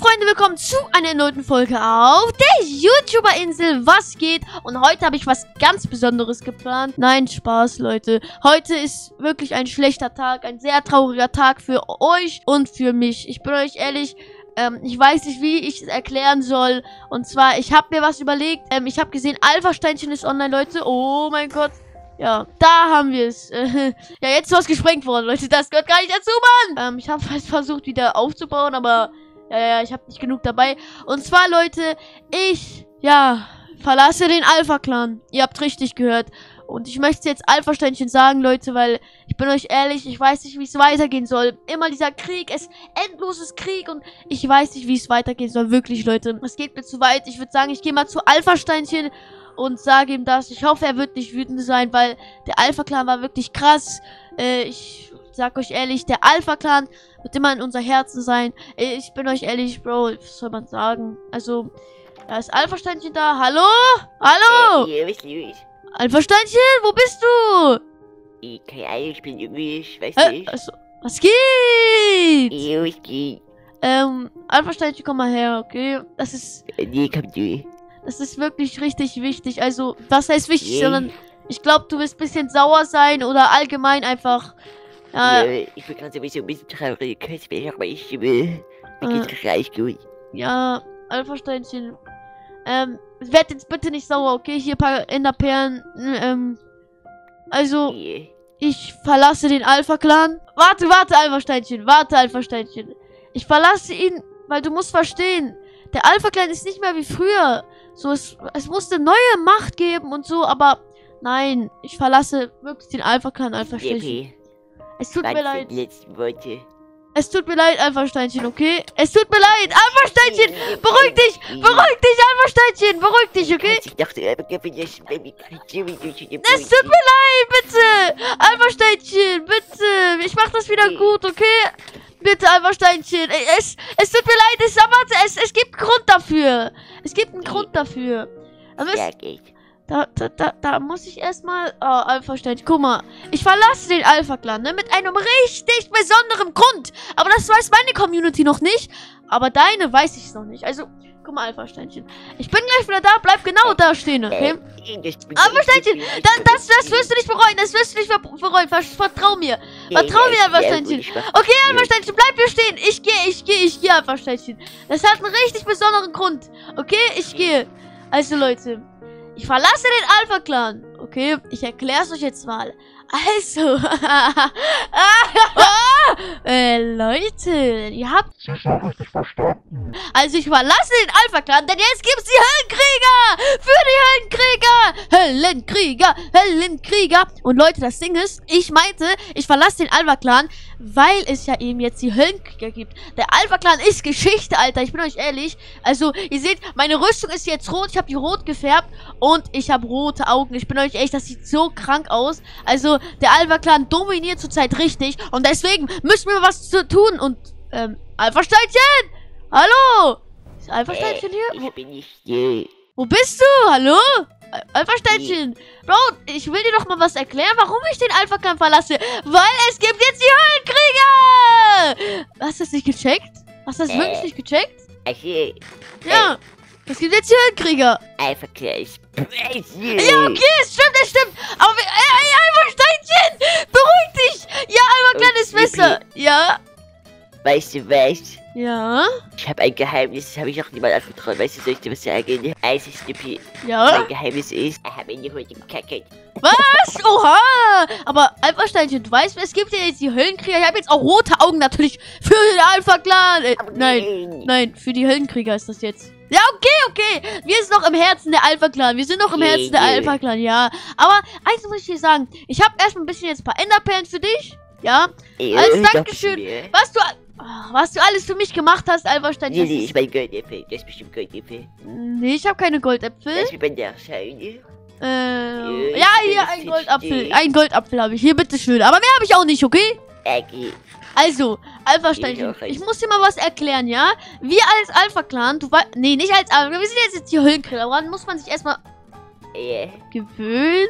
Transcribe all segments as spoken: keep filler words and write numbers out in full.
Freunde, willkommen zu einer neuen Folge auf der YouTuber-Insel. Was geht? Und heute habe ich was ganz Besonderes geplant. Nein, Spaß, Leute. Heute ist wirklich ein schlechter Tag, ein sehr trauriger Tag für euch und für mich. Ich bin euch ehrlich, ähm, ich weiß nicht, wie ich es erklären soll. Und zwar, ich habe mir was überlegt. Ähm, ich habe gesehen, Alpha-Steinchen ist online, Leute. Oh mein Gott. Ja, da haben wir es. Äh, ja, jetzt ist was gesprengt worden, Leute. Das gehört gar nicht dazu, Mann. Ähm, ich habe fast versucht, wieder aufzubauen, aber ja, ja, ich habe nicht genug dabei. Und zwar, Leute, ich, ja, verlasse den Alpha-Clan. Ihr habt richtig gehört. Und ich möchte jetzt Alpha-Steinchen sagen, Leute, weil ich bin euch ehrlich, ich weiß nicht, wie es weitergehen soll. Immer dieser Krieg, es endloses Krieg und ich weiß nicht, wie es weitergehen soll. Wirklich, Leute, es geht mir zu weit. Ich würde sagen, ich gehe mal zu Alpha-Steinchen und sage ihm das. Ich hoffe, er wird nicht wütend sein, weil der Alpha-Clan war wirklich krass. Äh, ich sag euch ehrlich, der Alpha-Clan wird immer in unser Herzen sein. Ich bin euch ehrlich, Bro, was soll man sagen? Also, da ist Alpha-Steinchen da. Hallo? Hallo? Äh, ich liebe dich. Alpha-Steinchen, wo bist du? Ich, keine Ahnung, ich bin irgendwie, ich weiß äh, nicht. Also, was geht? Äh, was geht? Ähm, Alpha-Steinchen, komm mal her, okay? Das ist... Äh, nee, komm du. Das ist wirklich richtig wichtig. Also, was heißt wichtig, yeah. sondern ich glaube, du wirst ein bisschen sauer sein oder allgemein einfach. Ja, ja ich bin gerade so ein bisschen traurig. Ich will auch mal ich will. Mir äh, geht's gleich gut. Ja, Alpha-Steinchen. Ähm, werd jetzt bitte nicht sauer, okay? Hier ein paar Enderperlen. Ähm, also, yeah. ich verlasse den Alpha-Clan. Warte, warte, Alpha-Steinchen. Warte, Alpha-Steinchen. Ich verlasse ihn, weil du musst verstehen. Der Alpha-Clan ist nicht mehr wie früher. So, es, es musste neue Macht geben und so, aber nein, ich verlasse wirklich den Alpha-Clan, Alpha-Steinchen. Es tut mir leid. Es tut mir leid, Alpha-Steinchen, okay? Es tut mir leid, Alpha-Steinchen! Beruhig dich! Beruhig dich, Alpha-Steinchen! Beruhig dich, okay? Es tut mir leid, bitte! Alpha-Steinchen, bitte! Ich mach das wieder gut, okay? Bitte, Alpha-Steinchen. Es, es tut mir leid, es, es, es gibt einen Grund dafür. Es gibt einen Grund dafür. Aber es, da, da, da, da muss ich erstmal... Oh, Alpha-Steinchen, guck mal. Ich verlasse den Alpha-Clan, ne? Mit einem richtig besonderen Grund. Aber das weiß meine Community noch nicht. Aber deine weiß ich es noch nicht. Also, guck mal, Alpha-Steinchen. Ich bin gleich wieder da. Bleib genau da stehen, okay? Alpha-Steinchen, das, das, das wirst du nicht bereuen. Das wirst du nicht bereuen. Vertrau mir. Vertrau mir, Alpha-Steinchen. Okay, Alpha-Steinchen, bleib hier stehen. Ich gehe, ich gehe, ich gehe, Alpha-Steinchen. Das hat einen richtig besonderen Grund. Okay, ich gehe. Also, Leute. Ich verlasse den Alpha-Clan. Okay, ich erkläre es euch jetzt mal. Also. äh, Leute, ihr habt... Also, ich verlasse den Alpha-Clan, denn jetzt gibt's die Höllenkrieger! Für die Höllenkrieger! Höllenkrieger! Höllenkrieger! Und Leute, das Ding ist, ich meinte, ich verlasse den Alpha-Clan, weil es ja eben jetzt die Höllenkrieger gibt. Der Alpha-Clan ist Geschichte, Alter. Ich bin euch ehrlich. Also, ihr seht, meine Rüstung ist jetzt rot. Ich habe die rot gefärbt und ich habe rote Augen. Ich bin euch ehrlich, das sieht so krank aus. Also, der Alpha-Clan dominiert zurzeit richtig und deswegen müssen wir was zu tun. Und, ähm, Alpha-Steinchen! Hallo! Ist Alpha-Steinchen hier? Ich bin nicht hier. Wo bist du? Hallo? Alpha-Steinchen! Bro, ich will dir doch mal was erklären, warum ich den Alpha-Clan verlasse. Weil es gibt jetzt die Höllenkrieger! Hast du das nicht gecheckt? Hast du das äh, wirklich nicht gecheckt? Okay. Ja. Es gibt jetzt die Höllenkrieger. Alpha-Clan ist crazy. Ja, okay, es stimmt, es stimmt. Aber, ey, ey, Alpha-Steinchen! Beruhig dich! Ja, Alpha-Clan ist besser. Ja? Weißt du was? Ja? Ich habe ein Geheimnis, das habe ich noch niemand anvertraut. Weißt du, soll ich dir was sagen? Also, Snoopy. Ja? Mein Geheimnis ist, ich habe ihn die Hunde gekackt. Was? Oha! Aber Alpha-Steinchen, du weißt, es gibt ja jetzt die Höllenkrieger. Ich habe jetzt auch rote Augen natürlich für den Alpha-Clan. Äh, nein, nein, für die Höllenkrieger ist das jetzt. Ja, okay, okay. Wir sind noch im Herzen der Alpha-Clan. Wir sind noch im Herzen der Alpha-Clan, ja. Aber eins muss ich dir sagen. Ich habe erstmal ein bisschen jetzt ein paar Enderperlen für dich. Ja? Als Dankeschön. Was du... Was du alles für mich gemacht hast, Alpha-Steinchen. Nee, nee, ich meine Goldäpfel. Das ist bestimmt Goldäpfel. Nee, ich habe keine Goldäpfel. Das ist wie bei der Scheune. Äh, ja, hier ein Goldapfel. Ein Goldapfel habe ich. Hier, bitteschön. Aber mehr habe ich auch nicht, okay? Okay. Also, Alpha-Steinchen, ich muss dir mal was erklären, ja? Wir als Alpha-Clan, du weißt... Nee, nicht als Alpha-Clan. Wir sind jetzt die Höllenkrieger. Woran muss man sich erstmal... äh, gewöhnen.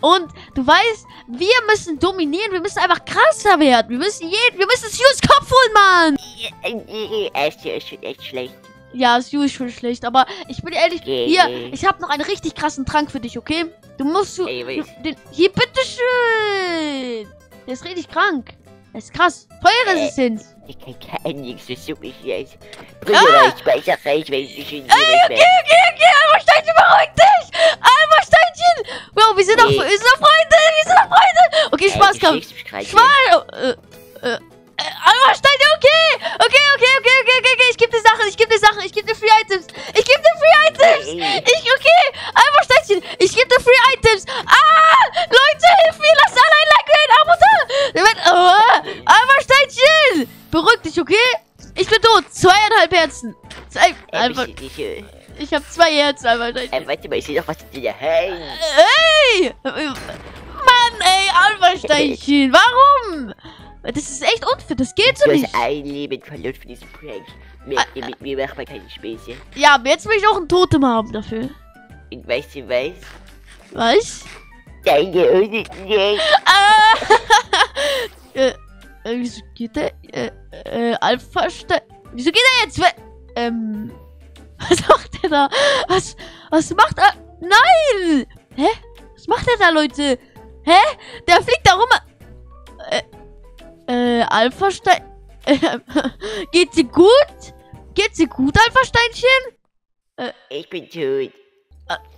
Und du weißt, wir müssen dominieren. Wir müssen einfach krasser werden. Wir müssen jeden, wir müssen Sues Kopf holen, Mann. Es ist echt schlecht. Ja, Sue ist schon schlecht, aber ich bin ehrlich, hier, ich habe noch einen richtig krassen Trank für dich, okay? Du musst, du, du den, hier, bitteschön. Der ist richtig krank. Das ist krass. Feuerresistent. Äh, ich kann gar nichts, das ist wirklich jetzt. Brille reicht, Speicher reicht, wenn ich nicht in die Welt bin. Ey, okay, okay, okay, Alpha-Steinchen, beruhig dich! Alpha-Steinchen! Wow, wir sind doch Freunde, wir sind doch Freunde! Okay, Spaß, komm. Spaß! Äh, äh. Alpha-Steinchen, okay! Okay, okay, okay, okay, okay, okay, ich geb dir Sachen, ich geb dir Sachen, ich geb dir Free Items! Ich geb dir Free Items! Ich, okay! Alpha-Steinchen, ich geb dir Free Items! Ah! Leute, hilf mir! Lasst alle ein Like, ein Abo da! Oh, Alpha-Steinchen! Beruhig dich, okay? Ich bin tot! Zweieinhalb Herzen! Zwei, einfach, ich hab zwei Herzen, Alpha-Steinchen! Warte mal, ich seh doch was in der Hand! Hey! Mann, ey, Alpha-Steinchen! Warum? Das ist echt unfit, das geht so nicht. Du hast ein Leben verloren für diesen Prank. Mit, ah, mit mir macht man keine Späße. Ja, aber jetzt will ich auch ein Totem haben dafür. Und weißt du was? Was? Dein Gehirn ist nicht. äh, wieso geht der? Äh, äh, Alpha-Stein. Wieso geht er jetzt? Ähm, was macht der da? Was, was macht er? Nein! Hä? Was macht er da, Leute? Hä? Der fliegt da rum. Äh, Äh, Alpha-Stein... Äh, geht sie gut? Geht sie gut, Alpha-Steinchen? Äh, ich bin tot. Äh,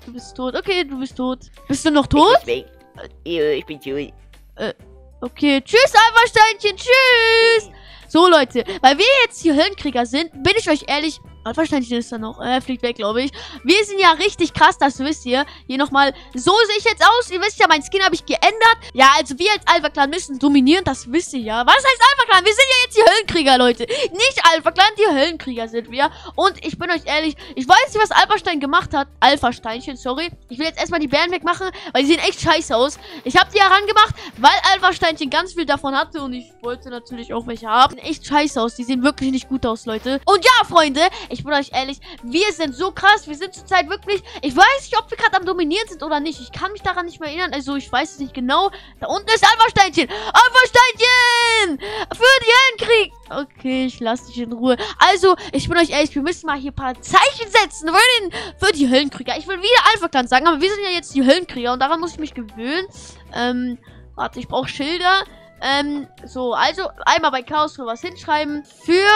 du bist tot. Okay, du bist tot. Bist du noch tot? Ich bin, ich bin tot. Äh, okay. Tschüss, Alpha-Steinchen. Tschüss. So, Leute. Weil wir jetzt hier Höllenkrieger sind, bin ich euch ehrlich... Alpha-Steinchen ist da noch. Er äh, fliegt weg, glaube ich. Wir sind ja richtig krass, das wisst ihr. Hier nochmal. So sehe ich jetzt aus. Ihr wisst ja, mein Skin habe ich geändert. Ja, also wir als Alpha-Clan müssen dominieren. Das wisst ihr ja. Was heißt Alpha-Clan? Wir sind ja jetzt die Höllenkrieger, Leute. Nicht Alpha-Clan, die Höllenkrieger sind wir. Und ich bin euch ehrlich, ich weiß nicht, was Alpha-Stein gemacht hat. Alpha-Steinchen, sorry. Ich will jetzt erstmal die Bären wegmachen, weil die sehen echt scheiße aus. Ich habe die herangemacht, weil Alpha-Steinchen ganz viel davon hatte. Und ich wollte natürlich auch welche haben. Die sehen echt scheiße aus. Die sehen wirklich nicht gut aus, Leute. Und ja, Freunde. Ich bin euch ehrlich, wir sind so krass. Wir sind zurzeit wirklich... Ich weiß nicht, ob wir gerade am Dominieren sind oder nicht. Ich kann mich daran nicht mehr erinnern. Also, ich weiß es nicht genau. Da unten ist Alpha-Steinchen. Alpha-Steinchen! Für den Höllenkrieg! Okay, ich lasse dich in Ruhe. Also, ich bin euch ehrlich, wir müssen mal hier ein paar Zeichen setzen für, den, für die Höllenkrieger. Ich will wieder Alpha-Clan sagen, aber wir sind ja jetzt die Höllenkrieger. Und daran muss ich mich gewöhnen. Ähm, warte, ich brauche Schilder. Ähm, so, also, einmal bei Chaos für was hinschreiben. Für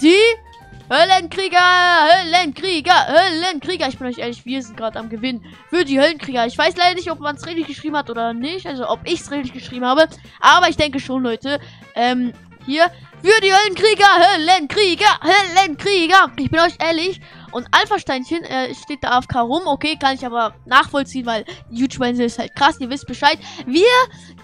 die... Höllenkrieger, Höllenkrieger, Höllenkrieger. Ich bin euch ehrlich, wir sind gerade am Gewinn für die Höllenkrieger. Ich weiß leider nicht, ob man es richtig geschrieben hat oder nicht. Also, ob ich es richtig geschrieben habe. Aber ich denke schon, Leute. Ähm, hier. Für die Höllenkrieger, Höllenkrieger, Höllenkrieger. Ich bin euch ehrlich. Und Alpha-Steinchen äh, steht da A F K rum. Okay, kann ich aber nachvollziehen, weil YouTuber-Insel ist halt krass. Ihr wisst Bescheid. Wir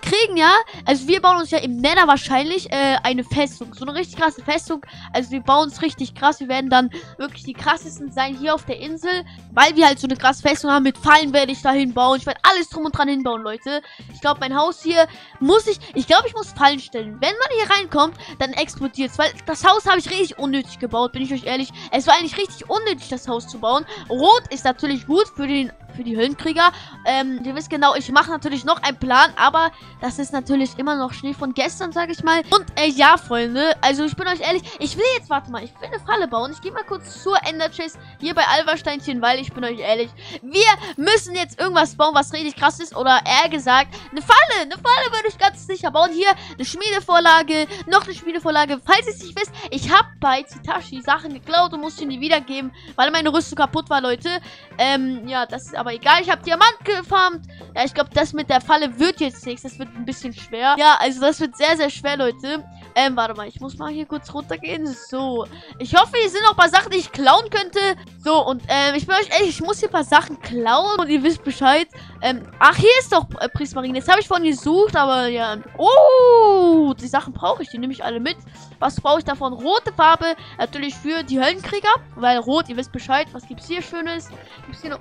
kriegen ja, also wir bauen uns ja im Nether wahrscheinlich äh, eine Festung. So eine richtig krasse Festung. Also wir bauen uns richtig krass. Wir werden dann wirklich die krassesten sein hier auf der Insel. Weil wir halt so eine krasse Festung haben. Mit Fallen werde ich da hinbauen. Ich werde alles drum und dran hinbauen, Leute. Ich glaube, mein Haus hier muss ich, ich glaube, ich muss Fallen stellen. Wenn man hier reinkommt, dann explodiert es. Weil das Haus habe ich richtig unnötig gebaut, bin ich euch ehrlich. Es war eigentlich richtig unnötig, das Haus zu bauen. Rot ist natürlich gut für den für die Höllenkrieger. Ähm, ihr wisst genau, ich mache natürlich noch einen Plan, aber das ist natürlich immer noch Schnee von gestern, sage ich mal. Und äh, ja, Freunde, also ich bin euch ehrlich, ich will jetzt, warte mal, ich will eine Falle bauen. Ich gehe mal kurz zur Ender-Chase hier bei Alpha-Steinchen, weil ich bin euch ehrlich, wir müssen jetzt irgendwas bauen, was richtig krass ist, oder eher gesagt, eine Falle, eine Falle würde ich ganz sicher bauen. Hier eine Schmiedevorlage, noch eine Schmiedevorlage. Falls ihr es nicht wisst, ich habe bei Titashi Sachen geklaut und musste ihn die wiedergeben, weil meine Rüstung kaputt war, Leute. Ähm, ja, das ist aber egal. Ich habe Diamant gefarmt. Ja, ich glaube, das mit der Falle wird jetzt nichts. Das wird ein bisschen schwer. Ja, also das wird sehr, sehr schwer, Leute. Ähm, warte mal. Ich muss mal hier kurz runtergehen. So. Ich hoffe, hier sind noch ein paar Sachen, die ich klauen könnte. So, und ähm, ich bin euch ehrlich, ich muss hier ein paar Sachen klauen. Und ihr wisst Bescheid. Ähm, ach, hier ist doch äh, Prismarin. Jetzt habe ich vorhin gesucht, aber ja. Oh, die Sachen brauche ich. Die nehme ich alle mit. Was brauche ich davon? Rote Farbe. Natürlich für die Höllenkrieger. Weil rot, ihr wisst Bescheid. Was gibt's hier Schönes? Gibt's hier noch...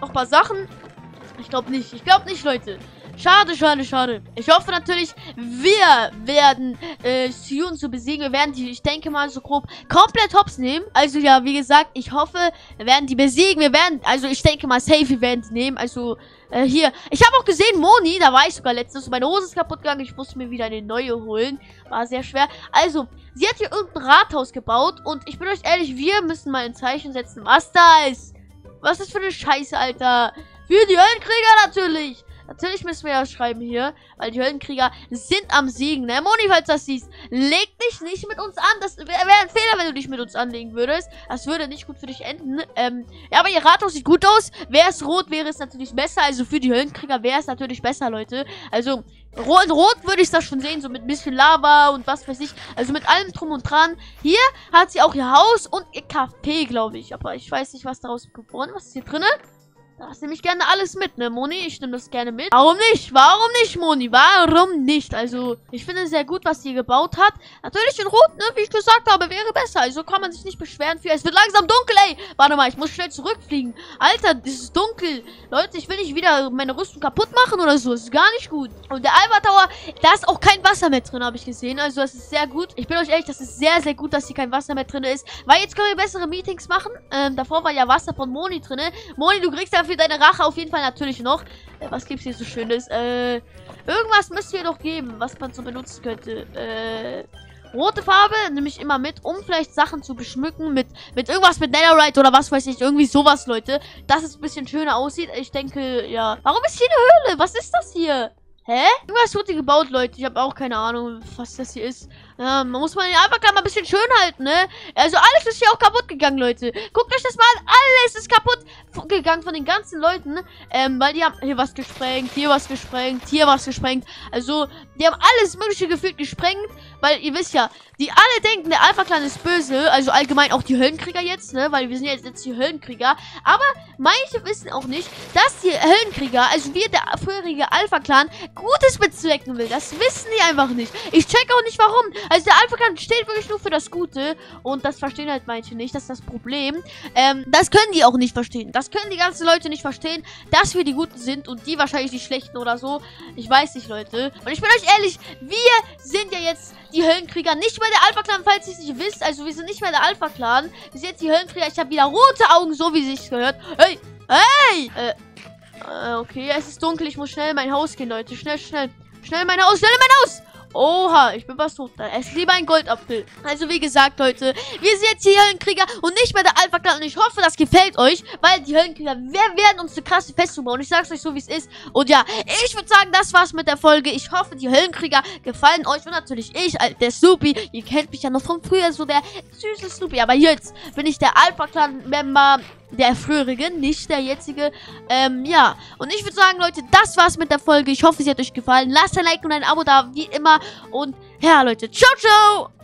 noch ein paar Sachen? Ich glaube nicht. Ich glaube nicht, Leute. Schade, schade, schade. Ich hoffe natürlich, wir werden äh, Sion zu besiegen. Wir werden die, ich denke mal, so grob komplett hops nehmen. Also ja, wie gesagt, ich hoffe, wir werden die besiegen. Wir werden, also ich denke mal, safe, wir werden die nehmen. Also äh, hier. Ich habe auch gesehen, Moni, da war ich sogar letztens. Meine Hose ist kaputt gegangen. Ich musste mir wieder eine neue holen. War sehr schwer. Also, sie hat hier irgendein Rathaus gebaut. Und ich bin euch ehrlich, wir müssen mal ein Zeichen setzen, was da ist. Was ist das für eine Scheiße, Alter? Für die Höllenkrieger natürlich. Natürlich müssen wir ja schreiben hier, weil die Höllenkrieger sind am Siegen. Ne, Moni, falls du das siehst, leg dich nicht mit uns an. Das wäre ein Fehler, wenn du dich mit uns anlegen würdest. Das würde nicht gut für dich enden. Ähm, ja, aber ihr Rathaus sieht gut aus. Wäre es rot, wäre es natürlich besser. Also für die Höllenkrieger wäre es natürlich besser, Leute. Also in rot würde ich das schon sehen, so mit ein bisschen Lava und was weiß ich. Also mit allem drum und dran. Hier hat sie auch ihr Haus und ihr Café, glaube ich. Aber ich weiß nicht, was daraus geworden ist. Was ist hier drinnen? Das nehme ich gerne alles mit, ne, Moni? Ich nehme das gerne mit. Warum nicht? Warum nicht, Moni? Warum nicht? Also, ich finde sehr gut, was sie gebaut hat. Natürlich in Rot, ne, wie ich gesagt habe, wäre besser. Also kann man sich nicht beschweren für. Es wird langsam dunkel, ey. Warte mal, ich muss schnell zurückfliegen. Alter, es ist dunkel. Leute, ich will nicht wieder meine Rüstung kaputt machen oder so. Es ist gar nicht gut. Und der Alpha Tower, da ist auch kein Wasser mehr drin, habe ich gesehen. Also, das ist sehr gut. Ich bin euch ehrlich, das ist sehr, sehr gut, dass hier kein Wasser mehr drin ist. Weil jetzt können wir bessere Meetings machen. Ähm, davor war ja Wasser von Moni drin. Moni, du kriegst ja für deine Rache auf jeden Fall natürlich noch. Äh, was gibt's hier so Schönes? Äh, irgendwas müsst ihr noch geben, was man so benutzen könnte. Äh, rote Farbe nehme ich immer mit, um vielleicht Sachen zu beschmücken mit, mit irgendwas mit Netherite oder was weiß ich. Irgendwie sowas, Leute. Dass es ein bisschen schöner aussieht. Ich denke, ja. Warum ist hier eine Höhle? Was ist das hier? Hä? Irgendwas wurde gebaut, Leute. Ich habe auch keine Ahnung, was das hier ist. Ähm, muss man den ALPHACLAN mal ein bisschen schön halten, ne? Also alles ist hier auch kaputt gegangen, Leute. Guckt euch das mal an. Alles ist kaputt gegangen von den ganzen Leuten. Ähm, weil die haben hier was gesprengt, hier was gesprengt, hier was gesprengt. Also, die haben alles mögliche gefühlt gesprengt. Weil, ihr wisst ja, die alle denken, der ALPHACLAN ist böse. Also allgemein auch die Höllenkrieger jetzt, ne? Weil wir sind jetzt, jetzt die Höllenkrieger. Aber manche wissen auch nicht, dass die Höllenkrieger, also wir, der vorherige ALPHACLAN, Gutes bezwecken will. Das wissen die einfach nicht. Ich check auch nicht, warum. Also der ALPHACLAN steht wirklich nur für das Gute. Und das verstehen halt manche nicht. Das ist das Problem. Ähm, das können die auch nicht verstehen. Das können die ganzen Leute nicht verstehen, dass wir die Guten sind und die wahrscheinlich die Schlechten oder so. Ich weiß nicht, Leute. Und ich bin euch ehrlich, wir sind ja jetzt die Höllenkrieger. Nicht mehr der ALPHACLAN, falls ihr es nicht wisst. Also wir sind nicht mehr der ALPHACLAN. Wir sind jetzt die Höllenkrieger. Ich habe wieder rote Augen, so wie sich's gehört. Hey, hey! Äh, Okay, es ist dunkel. Ich muss schnell in mein Haus gehen, Leute. Schnell, schnell. Schnell mein Haus, schnell in mein Haus! Oha, ich bin was tot. Es ist lieber ein Goldapfel. Also, wie gesagt, Leute, wir sind jetzt die Höllenkrieger und nicht mehr der ALPHACLAN. Und ich hoffe, das gefällt euch, weil die Höllenkrieger, wir werden uns eine krasse Festung bauen. Ich sag's euch so, wie es ist. Und ja, ich würde sagen, das war's mit der Folge. Ich hoffe, die Höllenkrieger gefallen euch. Und natürlich ich, der Snoopy. Ihr kennt mich ja noch von früher, so der süße Snoopy. Aber jetzt bin ich der ALPHACLAN-Member. Der frühere, nicht der jetzige. Ähm, ja. Und ich würde sagen, Leute, das war's mit der Folge. Ich hoffe, sie hat euch gefallen. Lasst ein Like und ein Abo da, wie immer. Und ja, Leute, ciao, ciao!